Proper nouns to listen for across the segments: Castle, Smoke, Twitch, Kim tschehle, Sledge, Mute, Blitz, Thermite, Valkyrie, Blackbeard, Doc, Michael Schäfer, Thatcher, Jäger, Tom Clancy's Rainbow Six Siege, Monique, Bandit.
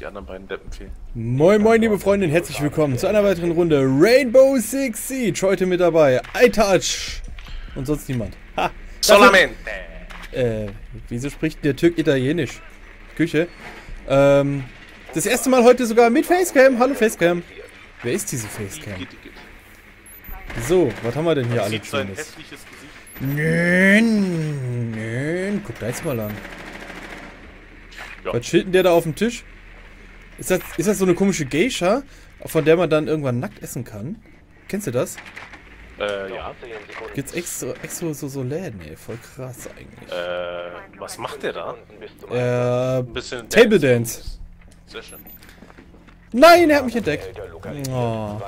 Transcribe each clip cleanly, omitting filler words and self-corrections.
Die anderen beiden Deppen fehlen. Moin moin liebe Freundinnen, herzlich willkommen zu einer weiteren Runde Rainbow Six Siege. Heute mit dabei iTouch und sonst niemand. Ha! Solamente! Wieso spricht der Türk Italienisch? Küche. Das erste Mal heute sogar mit Facecam. Hallo Facecam. Wer ist diese Facecam? So, was haben wir denn hier alles Schönes? Nön, nön. Guck da jetzt mal an. Ja. Was steht denn der da auf dem Tisch? Ist das so eine komische Geisha, von der man dann irgendwann nackt essen kann? Kennst du das? Ja. Gibt's extra so Läden, ey. Voll krass eigentlich. Was macht der da? Bisschen Table Dance. Sehr schön. Nein, er hat mich entdeckt. Oh.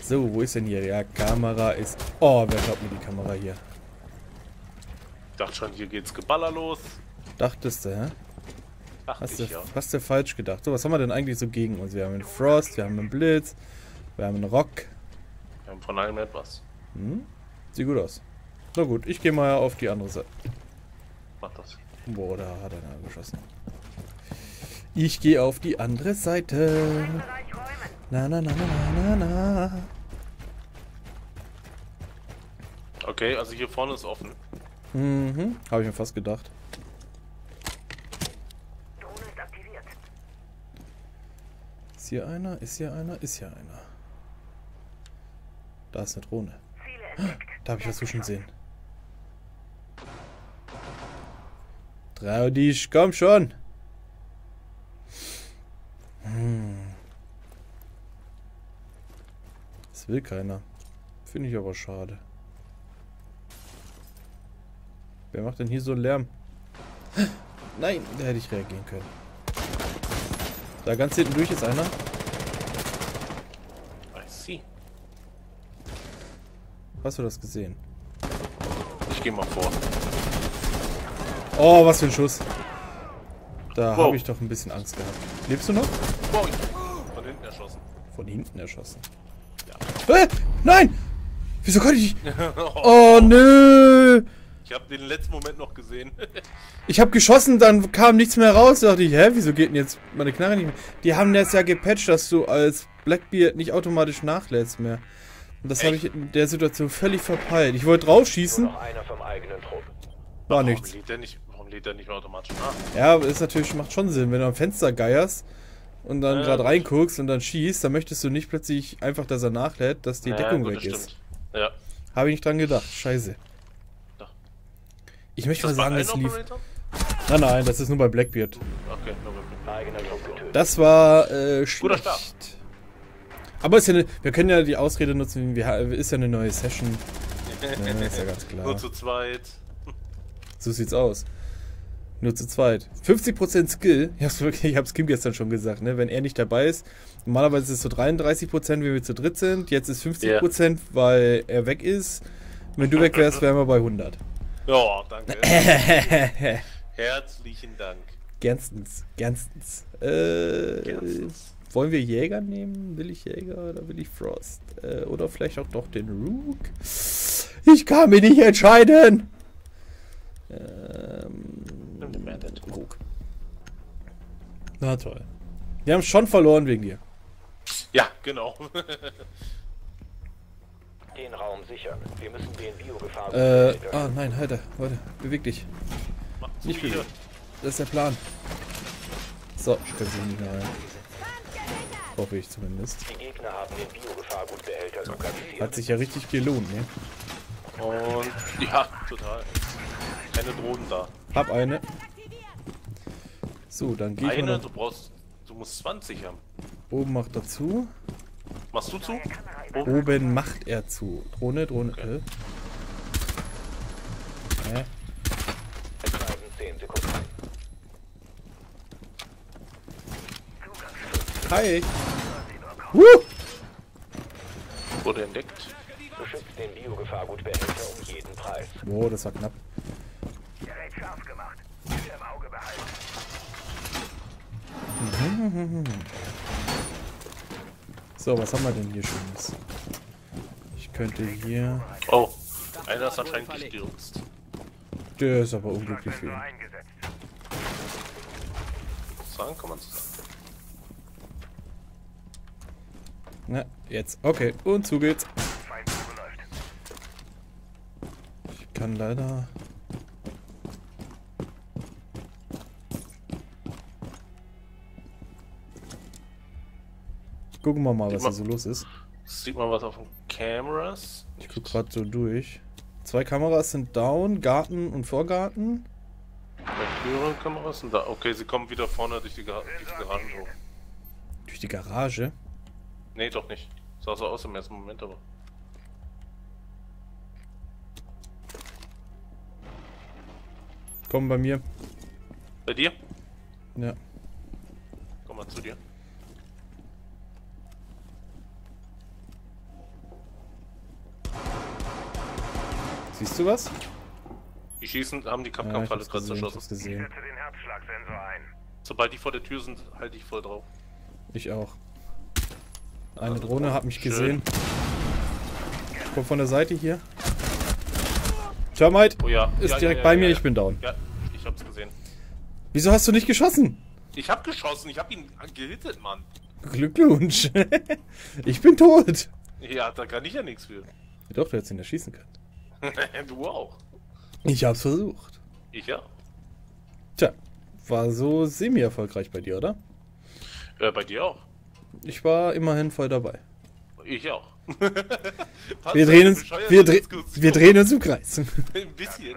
So, wo ist denn hier? Ja, Kamera ist... Oh, wer glaubt mir die Kamera hier? Ich dachte schon, hier geht's Geballer los. Dachtest du, hä? Hast du falsch gedacht. So, was haben wir denn eigentlich so gegen uns? Wir haben einen Frost, wir haben einen Blitz, wir haben einen Rock. Wir haben von allem etwas. Hm? Sieht gut aus. Na gut, ich gehe mal auf die andere Seite. Mach das. Boah, da hat einer geschossen. Ich gehe auf die andere Seite. Na, na, na, na, na, na. Okay, also hier vorne ist offen. Mhm, habe ich mir fast gedacht. Ist hier einer? Ist hier einer? Ist hier einer? Da ist eine Drohne. Da habe ich was zwischen sehen. Trau dich, komm schon! Das will keiner. Finde ich aber schade. Wer macht denn hier so Lärm? Nein, da hätte ich reagieren können. Da ganz hinten durch ist einer. I see. Hast du das gesehen? Ich gehe mal vor. Oh, was für ein Schuss. Da habe ich doch ein bisschen Angst gehabt. Lebst du noch? Wow. Von hinten erschossen. Von hinten erschossen? Ja. Nein! Wieso konnte ich... Oh, nö! Ich habe den letzten Moment noch gesehen. Ich habe geschossen, dann kam nichts mehr raus. Da dachte ich, hä, wieso geht denn jetzt meine Knarre nicht mehr? Die haben das ja gepatcht, dass du als Blackbeard nicht automatisch nachlädst mehr. Und das habe ich in der Situation völlig verpeilt. Ich wollte draufschießen. Nur noch einer vom eigenen Trupp. War nichts. Lädt er nicht mehr automatisch nach. Ja, aber es natürlich macht schon Sinn, wenn du am Fenster geierst und dann gerade reinguckst und dann schießt, dann möchtest du nicht plötzlich einfach, dass er nachlädt, dass die Deckung gut, weg ist. Ja. Habe ich nicht dran gedacht. Scheiße. Ja. Ich möchte mal sagen, es lief... Nein, nein, das ist nur bei Blackbeard. Okay, nur bei Blackbeard. Das war schlecht. Aber ist ja eine, wir können ja die Ausrede nutzen, ist ja eine neue Session. Ja, ist ja ganz klar. Nur zu zweit. So sieht's aus. Nur zu zweit. 50% Skill. Ich hab's Kim gestern schon gesagt, ne? Wenn er nicht dabei ist. Normalerweise ist es so 33%, wenn wir zu dritt sind. Jetzt ist 50%, yeah, weil er weg ist. Wenn du weg wärst, wären wir bei 100. Ja, danke. Herzlichen Dank. Gernstens. Gernstens. Wollen wir Jäger nehmen? Will ich Jäger oder will ich Frost? Oder vielleicht auch doch den Rook? Ich kann mich nicht entscheiden. Na toll. Wir haben schon verloren wegen dir. Ja, genau. Den Raum sichern. Wir müssen den Biogefahr. Nein, halt da. Warte, beweg dich. Nicht bewegen. Das ist der Plan. So, ich kann sie nicht mehr rein. Hoffe ich zumindest. Die Gegner haben den Biogefahrgutbehälter lokalisiert. Hat sich ja richtig gelohnt, ne? Und ja, total. Keine Drohnen da. Hab eine. So, dann geh ich mal. Du musst 20 haben. Oben macht er zu. Machst du zu? Oben macht er zu. Drohne, Drohne. Okay. Es bleiben 10 Sekunden. Hi. Wurde entdeckt. Beschützt den Biogefahrgutbehälter um jeden Preis. Oh, das war knapp. Scharf gemacht. Wieder im Auge behalten. So, was haben wir denn hier Schönes? Ich könnte hier... Oh, einer ist anscheinend gestürzt. Der ist aber unglücklich für ihn. sagen? Kann man so sagen. Na, jetzt. Okay, und zu geht's. Ich kann leider... Gucken wir mal, was da so los ist. Sieht man was auf den Kameras? Ich guck gerade so durch. 2 Kameras sind down, Garten und Vorgarten. Die höheren Kameras sind da. Okay, sie kommen wieder vorne durch die Garage hoch. Durch die Garage? Nee, doch nicht. Sah so aus im ersten Moment, aber... Komm bei mir. Bei dir? Ja. Komm mal zu dir. Siehst du was? Die schießen, haben die Kampfkampfhalle gerade zerschossen. Ich setze den Herzschlagsensor ein. Sobald die vor der Tür sind, halte ich voll drauf. Ich auch. Eine also Drohne hat mich gesehen. Ich komm von der Seite hier. Thermite ist direkt bei mir, ich bin down. Ja, ich hab's gesehen. Wieso hast du nicht geschossen? Ich hab geschossen, ich hab ihn gehittet, Mann. Glückwunsch. Ich bin tot. Ja, da kann ich ja nichts für. Doch, du hättest ihn erschießen können. Du auch. Ich hab's versucht. Ich ja. Tja, war so semi-erfolgreich bei dir, oder? Bei dir auch. Ich war immerhin voll dabei. Ich auch. wir drehen uns im Kreis. Ein bisschen.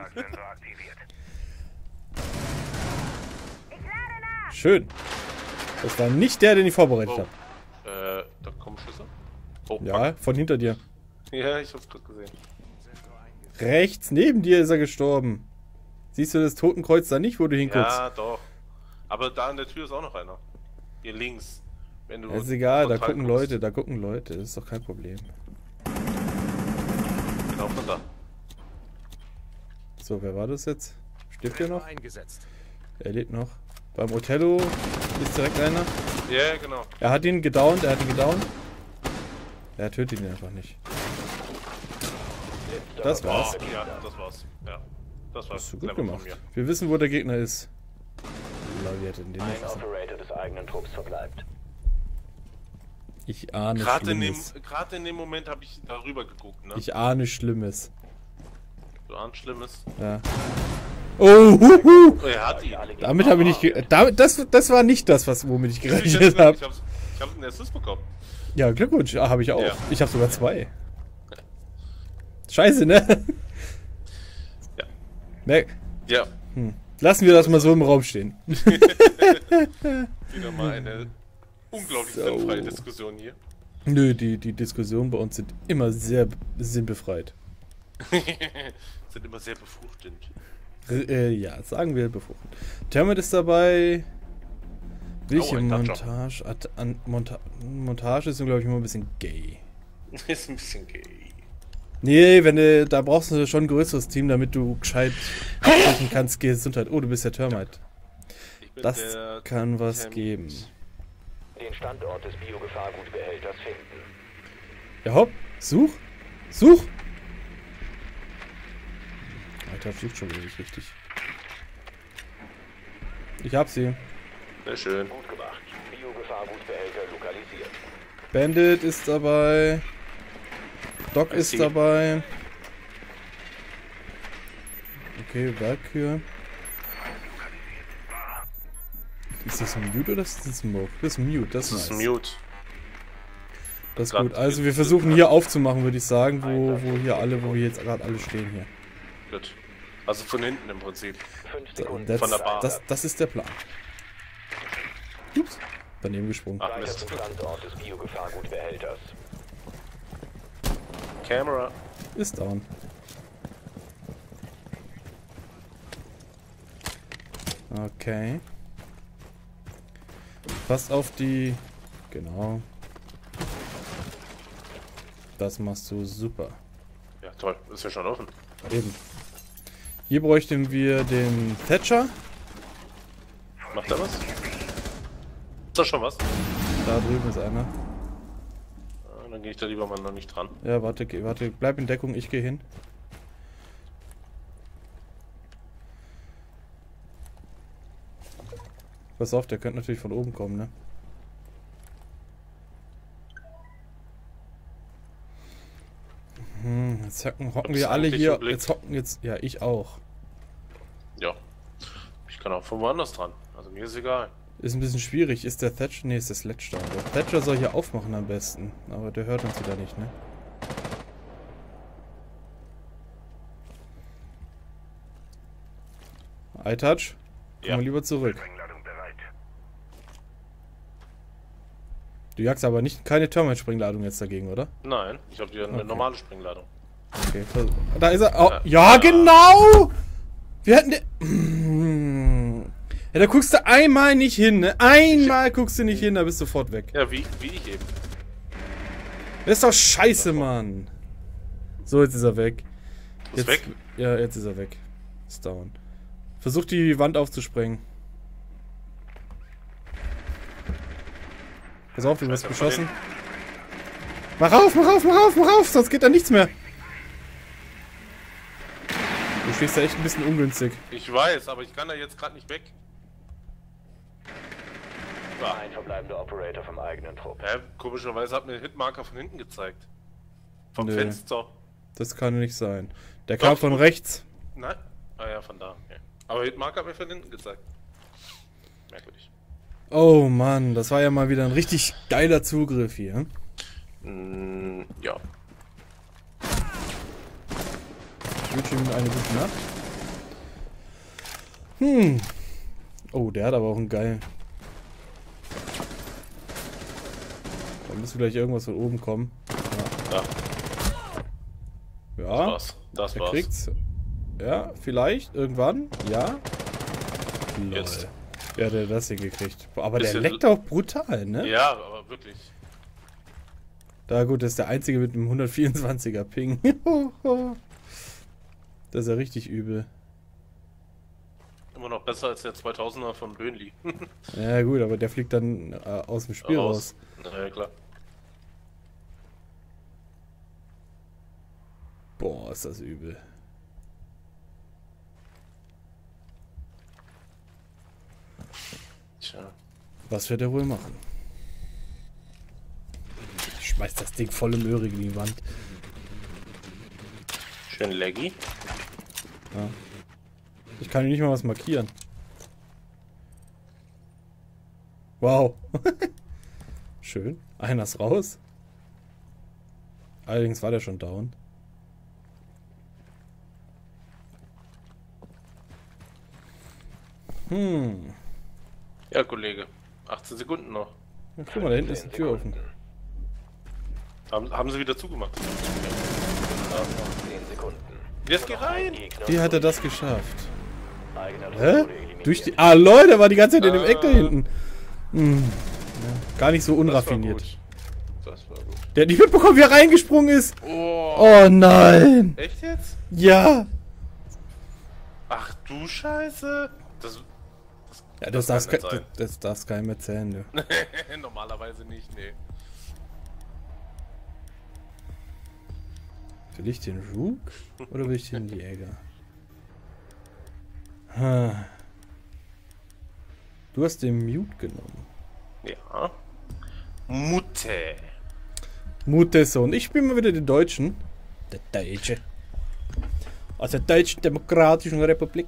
Schön. Das war nicht der, den ich vorbereitet habe. Da kommen Schüsse. Oh, ja, von hinter dir. Ja, ich hab's gerade gesehen. Rechts neben dir ist er gestorben. Siehst du das Totenkreuz da nicht, wo du hinguckst? Ja, doch. Aber da an der Tür ist auch noch einer. Hier links. Wenn du ist egal, da gucken guckst. Leute, da gucken Leute. Das ist doch kein Problem. Genau von da. So, wer war das jetzt? Stirbt der noch? Eingesetzt. Er lebt noch. Beim Othello ist direkt einer. Ja, yeah, genau. Er hat ihn gedownt, Er tötet ihn einfach nicht. Das war's. Ja, das war's. Ja, das war's. Hast du gut gemacht. Wir wissen, wo der Gegner ist. Ein Operator des eigenen Trupps verbleibt. Ich ahne Schlimmes. Gerade in dem Moment habe ich darüber geguckt, ne? Ich ahne Schlimmes. Du ahnst Schlimmes? Ja. Oh, huhu! Er hat ihn. Damit habe ich nicht... Das war nicht das, womit ich gerechnet habe. Ich habe einen Assist bekommen. Ja, Glückwunsch. Ah, habe ich auch. Ja. Ich habe sogar 2. Scheiße, ne? Ja. Ja. Hm. Lassen wir das mal so im Raum stehen. Wieder mal eine unglaublich sinnfreie Diskussion hier. Nö, die Diskussionen bei uns sind immer sehr sinnbefreit. Sind immer sehr befruchtend. Ja, sagen wir befruchtend. Thermite ist dabei. Welche Montage? Montage ist, glaube ich, immer ein bisschen gay. Ist ein bisschen gay. Nee, da brauchst du schon ein größeres Team, damit du gescheit abschließen kannst. Gesundheit. Oh, du bist der Thermite. Das kann was geben. Den Standort des Biogefahrgutbehälters finden. Ja, hopp. Such! Alter, sucht schon wirklich richtig. Ich hab sie. Sehr schön. Gut gemacht. Biogefahrgutbehälter lokalisiert. Bandit ist dabei. Doc ist dabei. Okay, Valkyrie. Ist das ein Mute oder ist das ein Smoke? Das ist ein Mute, das ist nice. Mute. Das ist gut. Also wir versuchen hier aufzumachen, würde ich sagen, wo wir jetzt gerade alle stehen hier. Gut. Also von hinten im Prinzip. Von der Bar. Das ist der Plan. Ups. Daneben gesprungen. Ach, Mist. Kamera ist down. Okay. Passt auf die... Genau. Das machst du super. Ja, toll. Ist ja schon offen. Eben. Hier bräuchten wir den Thatcher. Macht er was? Ist da schon was? Da drüben ist einer. Dann gehe ich da lieber mal noch nicht dran. Ja, warte, bleib in Deckung, ich gehe hin. Pass auf, der könnte natürlich von oben kommen, ne? Jetzt hocken wir alle hier. Jetzt hocken jetzt. Ja, ich auch. Ja. Ich kann auch von woanders dran. Also mir ist egal. Ist ein bisschen schwierig. Ist der Thatcher? Ne, ist der Sledge da. Der Thatcher soll hier aufmachen am besten. Aber der hört uns wieder nicht, ne? Eye-Touch? Komm ja. Lieber zurück. Du jagst aber nicht keine Thermite-Springladung jetzt dagegen, oder? Nein, ich habe hier eine normale Springladung. Okay, da ist er. Oh, ja, genau! Wir hatten den. Ja, da guckst du einmal nicht hin, ne? Einmal guckst du nicht hin, da bist du sofort weg. Ja, wie ich eben. Das ist doch scheiße, Mann. So, jetzt ist er weg. Ist weg? Ja, jetzt ist er weg. Ist down. Versuch die Wand aufzusprengen. Pass auf, du wirst beschossen. Mach auf, mach auf, mach auf, mach auf, sonst geht da nichts mehr. Du stehst da echt ein bisschen ungünstig. Ich weiß, aber ich kann da jetzt gerade nicht weg. Ein verbleibender Operator vom eigenen Trupp. Hä? Komischerweise hat mir ein Hitmarker von hinten gezeigt. Vom Fenster. Das kann nicht sein. Der kam von rechts. Nein? Ah ja, von da. Okay. Aber Hitmarker hat mir von hinten gezeigt. Merkwürdig. Oh Mann, das war ja mal wieder ein richtig geiler Zugriff hier. Mm, ja. Ich wünsche ihm eine gute Nacht. Hm. Oh, der hat aber auch einen geilen. Da müsste gleich irgendwas von oben kommen. Ja. Ja. Das war's. Das war's. Kriegt's. Ja, vielleicht. Irgendwann. Ja. Lol. Jetzt. Ja, der hat das hier gekriegt. Aber der leckt auch brutal, ne? Ja, aber wirklich. Da gut, das ist der einzige mit einem 124er Ping. Das ist ja richtig übel. Immer noch besser als der 2000er von Böhnli. Ja gut, aber der fliegt dann aus dem Spiel raus. Ja, klar. Boah, ist das übel. Was wird er wohl machen? Ich schmeiß das Ding voll im Öhrig in die Wand. Schön laggy. Ja. Ich kann ihm nicht mal was markieren. Wow. Schön. Einer ist raus. Allerdings war der schon down. Hm. Ja, Kollege. 18 Sekunden noch. Ja, guck mal, da hinten ist die Tür offen. Haben sie wieder zugemacht. 10 Sekunden. Jetzt geh rein! Wie hat er das geschafft? Hä? Durch die... Ah, Leute, der war die ganze Zeit in dem Eck da hinten. Hm. Ja, gar nicht so unraffiniert. Das war gut. Der hat nicht mitbekommen, wie er reingesprungen ist. Oh nein! Echt jetzt? Ja! Ach du Scheiße! Ja, das darf's keinem erzählen, ne? Normalerweise nicht, ne. Will ich den Rook oder will ich den Jäger? Ha. Du hast den Mute genommen. Ja. Mute. Mute so. Und ich spiele mal wieder den Deutschen. Der Deutsche. Aus der Deutschen Demokratischen Republik.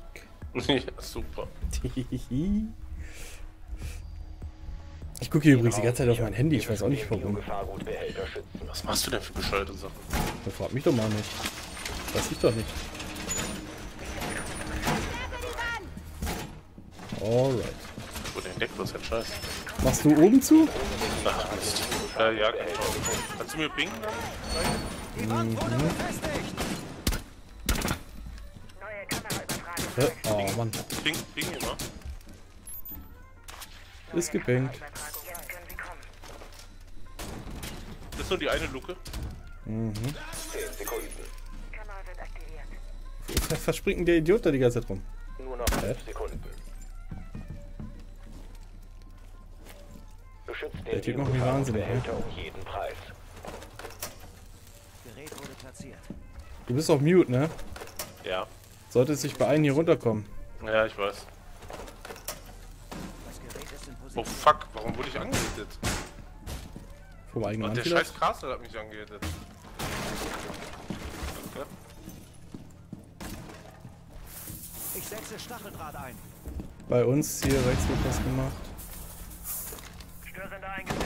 Ja, super. Ich gucke hier übrigens die ganze Zeit auf mein Handy, ich weiß auch nicht warum. Was machst du denn für bescheuerte Sachen? Da frag mich doch mal nicht. Weiß ich doch nicht. Alright. Wo denn Deck, was ist Scheiß? Machst du oben zu? Ach, Mist. Ja, genau. Kannst du mir pinken? Mhm. Oh Mann. Ping immer. Ist gepinkt. Das ist nur die eine Luke. Mhm. 10 Sekunden. Verspringt der Idiot da die ganze Zeit rum. Nur noch 5 Sekunden. Der Typ macht mich wahnsinnig. Du bist auf Mute, ne? Ja. Sollte es sich bei einem hier runterkommen. Ja, ich weiß. Oh fuck, warum wurde ich angehittet? Vom eigenen Mann. Der scheiß Castle hat mich angehittet. Okay. Ich setze Stacheldraht ein. Bei uns hier rechts wird was gemacht. Störende eingesetzt.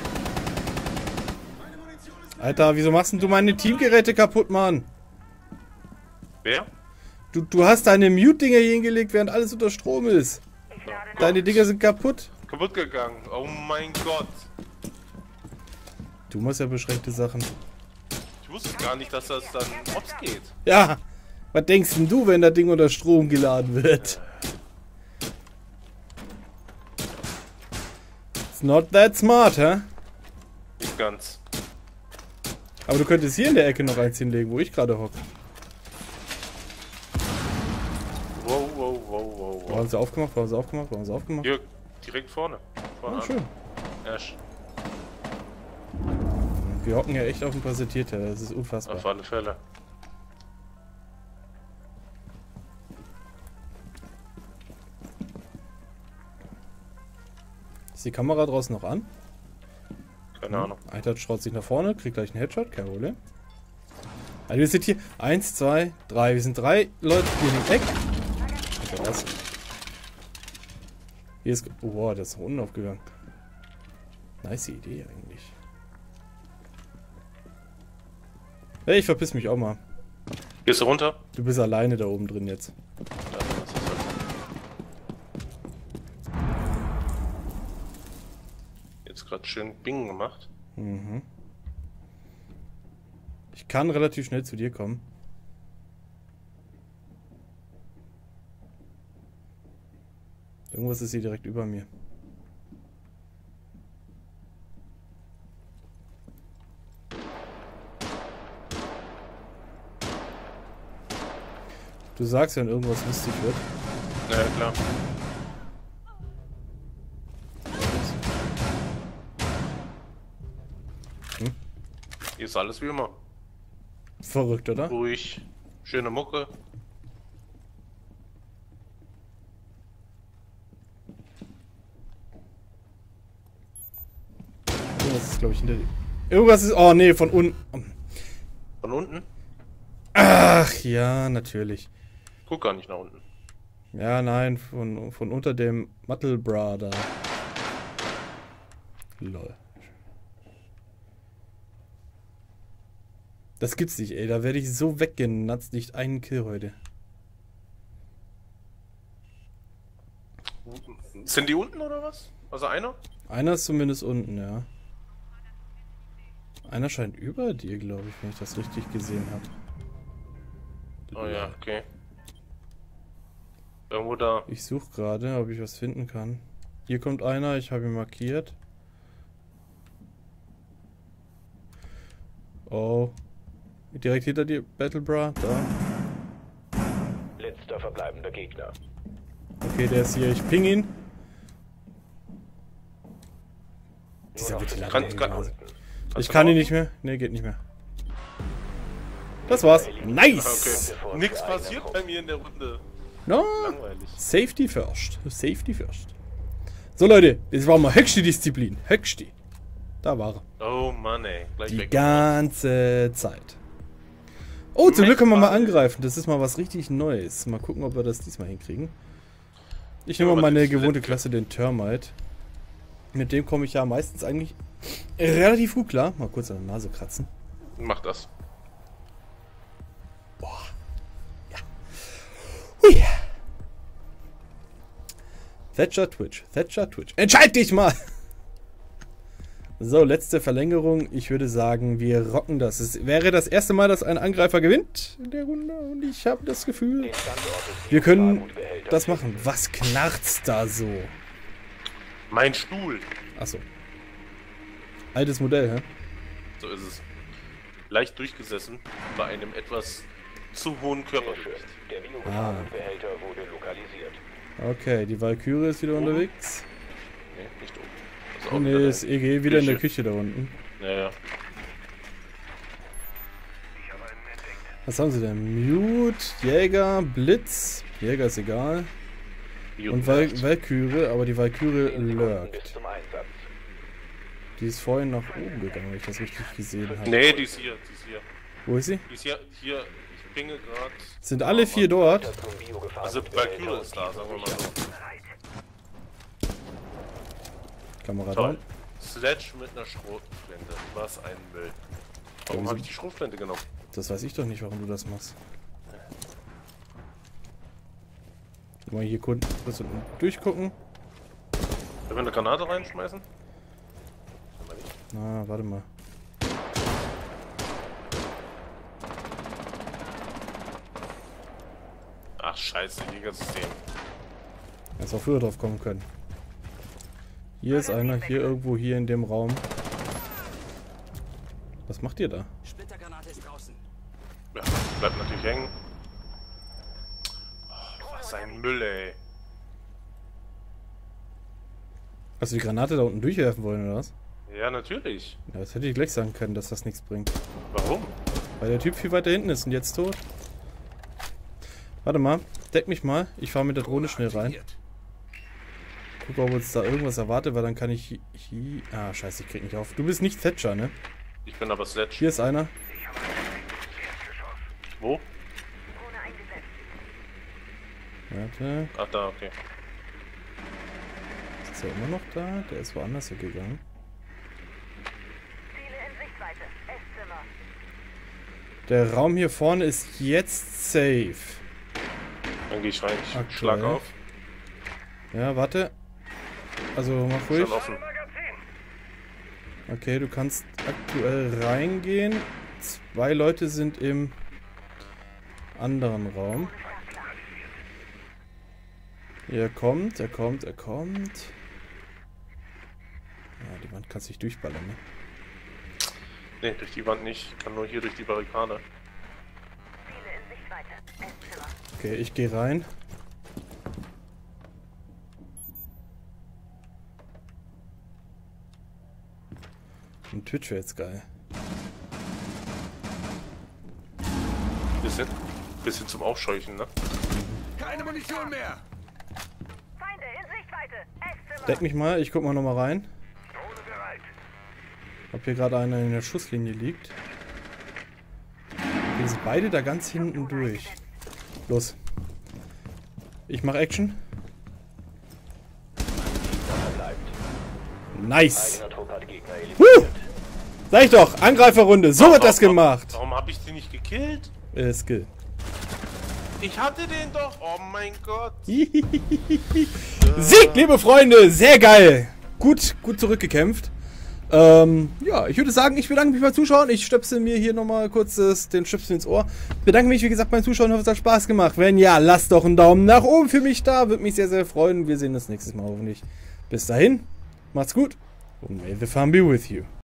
Alter, wieso machst denn du meine Teamgeräte kaputt, Mann? Wer? Du hast deine Mute-Dinger hier hingelegt, während alles unter Strom ist. Deine Dinger sind kaputt. Kaputt gegangen. Oh mein Gott. Du machst ja beschränkte Sachen. Ich wusste gar nicht, dass das dann hops geht. Ja. Was denkst denn du, wenn das Ding unter Strom geladen wird? It's not that smart, hä? Huh? Nicht ganz. Aber du könntest hier in der Ecke noch eins hinlegen, wo ich gerade hocke. Wow, wow, wow, wow, wow. Haben sie aufgemacht, haben sie aufgemacht, haben sie aufgemacht. Hier, direkt vorne. Ah, schön. Ash. Wir hocken ja echt auf ein paar Setierte, das ist unfassbar. Auf alle Fälle. Ist die Kamera draußen noch an? Keine Ahnung. Alter schraubt sich nach vorne, kriegt gleich einen Headshot, kein Problem. Also wir sind hier 1, 2, 3, wir sind 3 Leute hier im Eck. Alter, was? Hier ist... Oh, wow, der ist nach unten aufgegangen. Nice Idee eigentlich. Hey, ich verpiss mich auch mal. Gehst du runter? Du bist alleine da oben drin jetzt. Gerade schön Bing gemacht. Mhm. Ich kann relativ schnell zu dir kommen. Irgendwas ist hier direkt über mir. Du sagst, wenn irgendwas lustig wird. Ja, klar. Hier ist alles wie immer. Verrückt, oder? Ruhig. Schöne Mucke. Irgendwas ist, glaube ich, hinter dir. Irgendwas ist... Oh, nee, von unten. Von unten? Ach, ja, natürlich. Guck gar nicht nach unten. Ja, nein, von unter dem Mattelbra da. Lol. Das gibt's nicht, ey. Da werde ich so weggenatzt. Nicht einen Kill heute. Sind die unten oder was? Also einer? Einer ist zumindest unten, ja. Einer scheint über dir, glaube ich, wenn ich das richtig gesehen habe. Oh ja, okay. Irgendwo da. Ich suche gerade, ob ich was finden kann. Hier kommt einer, ich habe ihn markiert. Oh. Direkt hinter dir, Battlebra, da. Letzter verbleibender Gegner. Okay, der ist hier, ich ping ihn. Dieser ich kann ihn nicht mehr. Ne, geht nicht mehr. Das war's. Nice! Okay. Nix passiert bei mir in der Runde. No. Langweilig. Safety first. Safety first. So Leute, das war mal höchste Disziplin. Höchste. Da war er. Oh Mann, ey. Gleich die ganze Zeit. Oh, zum Glück können wir mal angreifen. Das ist mal was richtig Neues. Mal gucken, ob wir das diesmal hinkriegen. Ich nehme mal meine gewohnte Klasse, den Thermite. Mit dem komme ich ja meistens eigentlich relativ gut klar. Mal kurz an der Nase kratzen. Mach das. Boah. Ja. Hui. Thatcher Twitch. Thatcher Twitch. Entscheid dich mal! So, letzte Verlängerung. Ich würde sagen, wir rocken das. Es wäre das erste Mal, dass ein Angreifer gewinnt in der Runde. Und ich habe das Gefühl, wir können das machen. Was knarzt da so? Mein Stuhl. Achso. Altes Modell, hä? So ist es. Leicht durchgesessen bei einem etwas zu hohen Körpergewicht. Ah. Okay, die Valkyrie ist wieder unterwegs. Nee, nicht oben. Oh ne, ist EG wieder in der Küche da unten. Ja. Was haben sie denn? Mute, Jäger, Blitz. Jäger ist egal. Und Valkyrie, aber die Valkyrie lurkt. Die ist vorhin nach oben gegangen, wenn ich das richtig gesehen habe. Nee, die ist hier, die ist hier. Wo ist sie? Die ist hier, hier. Ich pinge gerade. Sind alle vier dort? Also Valkyrie ist da, sagen wir mal so. Kamera down. Sledge mit einer Schrotflinte. Was ein Müll. Warum habe ich die Schrotflinte genommen? Das weiß ich doch nicht, warum du das machst. Mal hier kurz unten durchgucken. Können wir eine Granate reinschmeißen? Na, warte mal. Ach scheiße, Liga-System. Hättest auch früher drauf kommen können. Hier ist einer, hier irgendwo, hier in dem Raum. Was macht ihr da? Splittergranate ist draußen. Ja, bleibt natürlich hängen. Oh, was ein Müll, ey. Hast du die Granate da unten durchwerfen wollen, oder was? Ja, natürlich. Ja, das hätte ich gleich sagen können, dass das nichts bringt. Warum? Weil der Typ viel weiter hinten ist und jetzt tot. Warte mal, deck mich mal. Ich fahre mit der Drohne schnell rein. Guck, ob uns da irgendwas erwartet, weil dann kann ich hier... Ah, scheiße, ich krieg nicht auf. Du bist nicht Thatcher, ne? Ich bin aber Sledge. Hier ist einer. Wo? Warte. Ach, da, okay. Ist er immer noch da? Der ist woanders hingegangen. Der Raum hier vorne ist jetzt safe. Dann gehe ich rein, ich schlag auf. Ja, warte. Also mach ruhig. Okay, du kannst aktuell reingehen. 2 Leute sind im anderen Raum. Er kommt, er kommt, er kommt. Ja, die Wand kannst du nicht durchballern, ne? Ne, durch die Wand nicht. Ich kann nur hier durch die Barrikade. Okay, ich gehe rein. Und Twitch wäre jetzt geil. Bisschen zum Aufscheuchen, ne? Keine Munition mehr! Feinde in Sichtweite! Deck mich mal, ich guck mal nochmal rein. Ob hier gerade einer in der Schusslinie liegt. Wir sind beide da ganz hinten durch. Los. Ich mach Action. Nice. Huh! Sag ich doch, Angreiferrunde. So wird das gemacht. Warum hab ich den nicht gekillt? Skill. Ich hatte den doch. Oh mein Gott. Sieg, liebe Freunde. Sehr geil. Gut zurückgekämpft. Ja, ich würde sagen, ich bedanke mich beim Zuschauen. Ich stöpsel mir hier nochmal kurz den Stöpsel ins Ohr. Bedanke mich, wie gesagt, beim Zuschauen. Ich hoffe, es hat Spaß gemacht. Wenn ja, lasst doch einen Daumen nach oben für mich da. Würde mich sehr, sehr freuen. Wir sehen uns nächstes Mal hoffentlich. Bis dahin, macht's gut und may the farm be with you.